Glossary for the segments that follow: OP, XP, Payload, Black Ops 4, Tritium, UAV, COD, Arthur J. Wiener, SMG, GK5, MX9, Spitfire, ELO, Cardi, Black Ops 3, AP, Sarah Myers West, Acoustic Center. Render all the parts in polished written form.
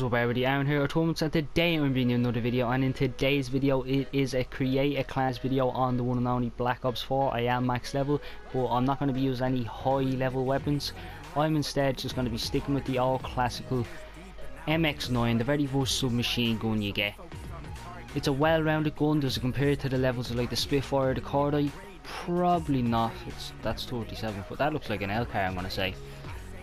What's up everybody, Aaron here at Tournaments, and today I'm bringing you another video. And in today's video, it is a create a class video on the one and only Black Ops 4. I am max level, but I'm not going to be using any high level weapons. I'm instead just going to be sticking with the old classical MX9, the very first submachine gun you get. It's a well-rounded gun. Does it compare to the levels of like the Spitfire, the Cardi? Probably not. That's 37, but that looks like an L car, I'm going to say.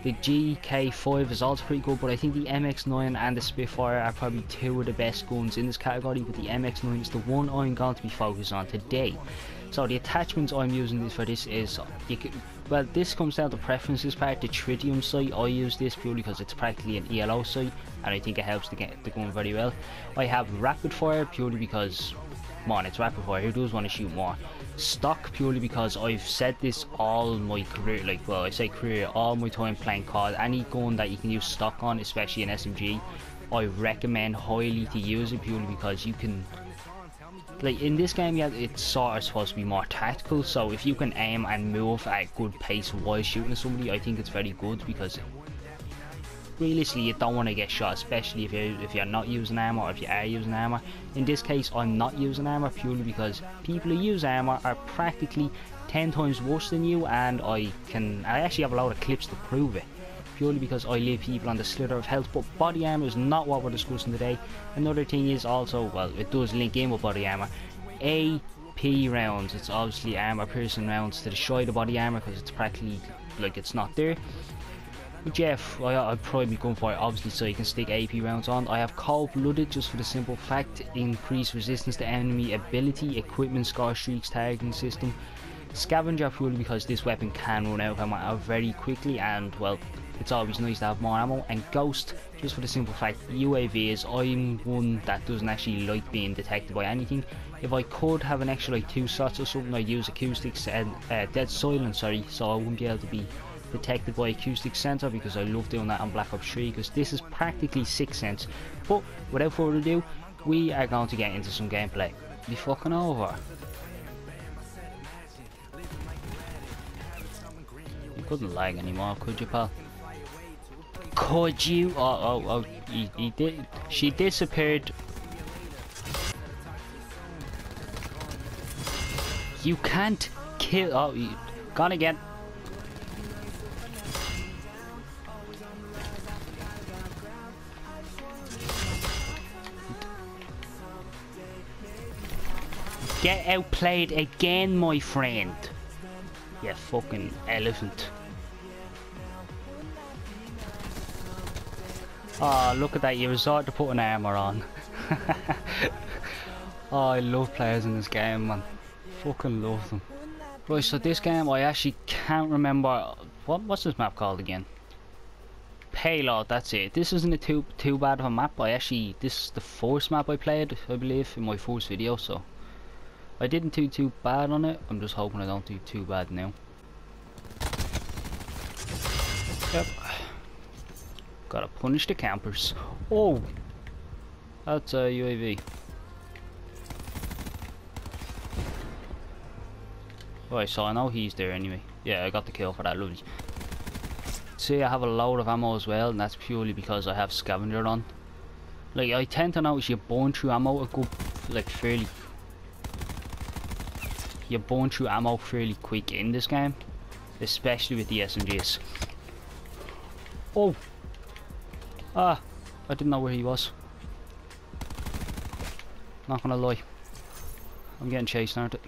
The GK5 is also pretty good, but I think the MX9 and the Spitfire are probably two of the best guns in this category, but the MX9 is the one I'm going to be focused on today. So the attachments I'm using for this is, this comes down to preferences part. The Tritium sight, I use this purely because it's practically an ELO sight, and I think it helps to get the gun very well. I have rapid fire purely because, come on, it's rapid fire, who does want to shoot more? Stock purely because I've said this all my career, all my time playing COD. Any gun that you can use stock on, especially an SMG, I recommend highly to use it purely because you can, like in this game, yeah, it's sort of supposed to be more tactical, so if you can aim and move at a good pace while shooting at somebody, I think it's very good because realistically you don't want to get shot, especially if you're not using armor, or if you are using armor. In this case I'm not using armor purely because people who use armor are practically 10 times worse than you, and I actually have a lot of clips to prove it, purely because I leave people on the slither of health. But body armor is not what we're discussing today. Another thing is also, well, it does link in with body armor, AP rounds. It's obviously armor piercing rounds to destroy the body armor because it's practically like it's not there. Jeff, I'd probably be going for it obviously so you can stick AP rounds on. I have cold-blooded just for the simple fact, increased resistance to enemy ability, equipment, scar streaks, targeting system. Scavenger purely because this weapon can run out of ammo very quickly, and well, it's always nice to have more ammo. And ghost just for the simple fact, UAVs, I'm one that doesn't actually like being detected by anything. If I could have an extra like 2 shots or something, I'd use acoustics and dead silence, so I wouldn't be able to be protected by Acoustic Center, because I love doing that on Black Ops 3 because this is practically 6 cents. But without further ado, we are going to get into some gameplay. Be fucking over. You couldn't lag anymore, could you, pal? Could you? Oh, he did. She disappeared. You can't kill. Oh, you gone again. Get outplayed again, my friend. You fucking elephant. Oh, look at that. You resort to putting armor on. Oh, I love players in this game, man. Fucking love them. Right, so this game, I actually can't remember. What's this map called again? Payload, that's it. This isn't a too bad of a map. This is the first map I played, I believe, in my first video, so I didn't do too bad on it. I'm just hoping I don't do too bad now. Yep. Gotta punish the campers. Oh! That's a UAV. Right, so I know he's there anyway. Yeah, I got the kill for that, lovely. See, I have a load of ammo as well, and that's purely because I have scavenger on. Like, I tend to notice you burn through ammo a good, like, fairly, you burn through ammo fairly quick in this game, especially with the SMGs. Oh! Ah! I didn't know where he was. Not gonna lie. I'm getting chased, aren't I?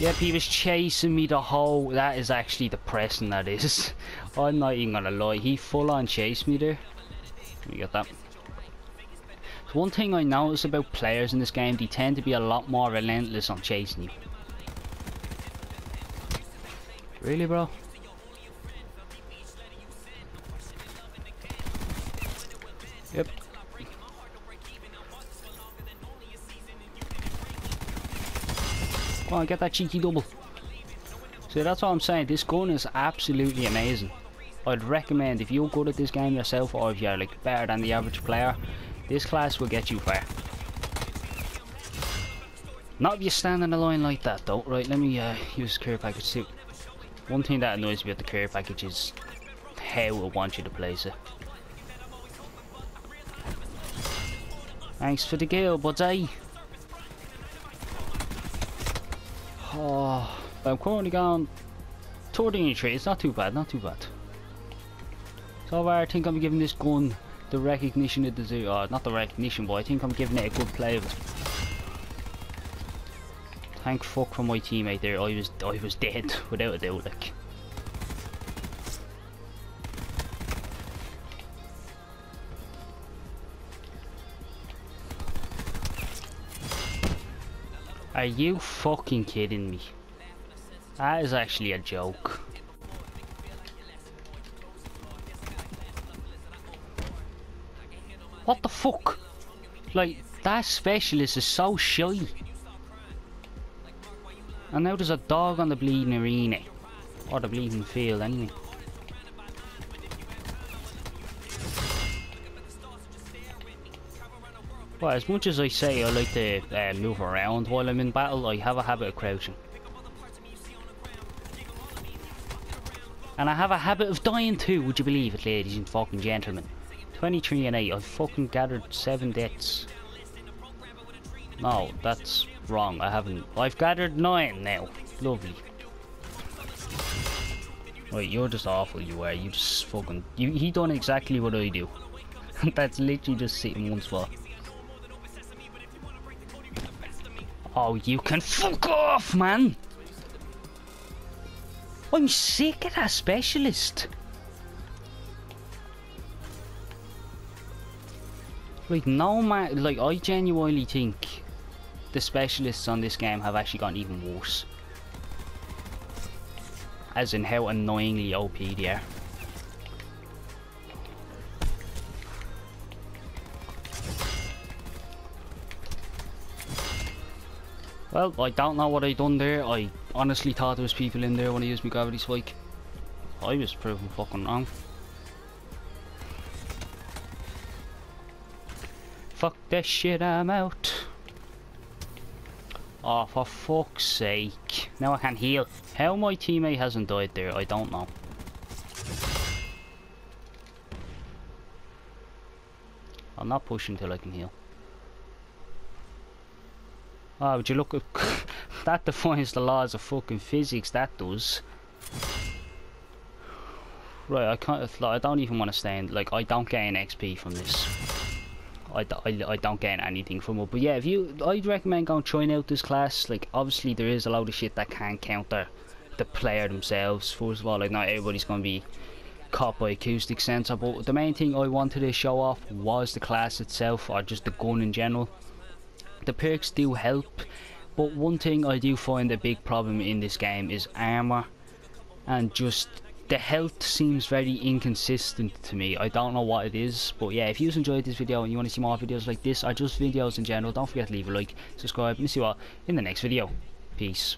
Yep, he was chasing me the whole... That is actually depressing, that is. I'm not even gonna lie. He full-on chased me there. Let me get that. One thing I notice about players in this game, they tend to be a lot more relentless on chasing you. Really, bro? Yep. Come on, get that cheeky double. So that's what I'm saying, this gun is absolutely amazing. I'd recommend, if you're good at this game yourself, or if you're like better than the average player, this class will get you far. Not if you stand in a line like that though. Right, let me use the care package too. One thing that annoys me about the care package is hell will want you to place it. Thanks for the gear, buddy. Oh, I'm currently going toward the entry. It's not too bad, not too bad. So I think I'm giving this gun the recognition it deserves. Oh, not the recognition, but I think I'm giving it a good play of it. Thank fuck for my teammate there. I was dead without a doubt. Like, are you fucking kidding me? That is actually a joke. What the fuck? Like, that specialist is so shy. And now there's a dog on the bleeding arena. Or the bleeding field, anyway. Well, as much as I say I like to move around while I'm in battle, I have a habit of crouching. And I have a habit of dying too, would you believe it, ladies and fucking gentlemen. 23 and 8, I've fucking gathered 7 deaths. No, that's wrong, I haven't. I've gathered 9 now. Lovely. Right, you're just awful, you are. You just fucking... He done exactly what I do. That's literally just sitting in one spot. Oh, you can fuck off, man! I'm sick of that specialist! Like, no man, like, I genuinely think the specialists on this game have actually gotten even worse. As in how annoyingly OP they are. Well, I don't know what I done there. I honestly thought there was people in there when I used my gravity spike. I was proven fucking wrong. Fuck this shit, I'm out. Oh, for fuck's sake. Now I can heal. How my teammate hasn't died there, I don't know. I'm not pushing till I can heal. Oh, would you look at... That defines the laws of fucking physics, that does. Right, I can't... Like, I don't even want to stand... Like, I don't gain XP from this. I don't gain anything from it. But yeah, if you... I'd recommend going trying out this class. Like, obviously there is a lot of shit that can counter the player themselves. First of all, like, not everybody's going to be caught by Acoustic Center. But the main thing I wanted to show off was the class itself, or just the gun in general. The perks do help, but one thing I do find a big problem in this game is armor, and just the health seems very inconsistent to me. I don't know what it is, but yeah, if you enjoyed this video and you want to see more videos like this, or just videos in general, don't forget to leave a like, subscribe, and see you all in the next video. Peace.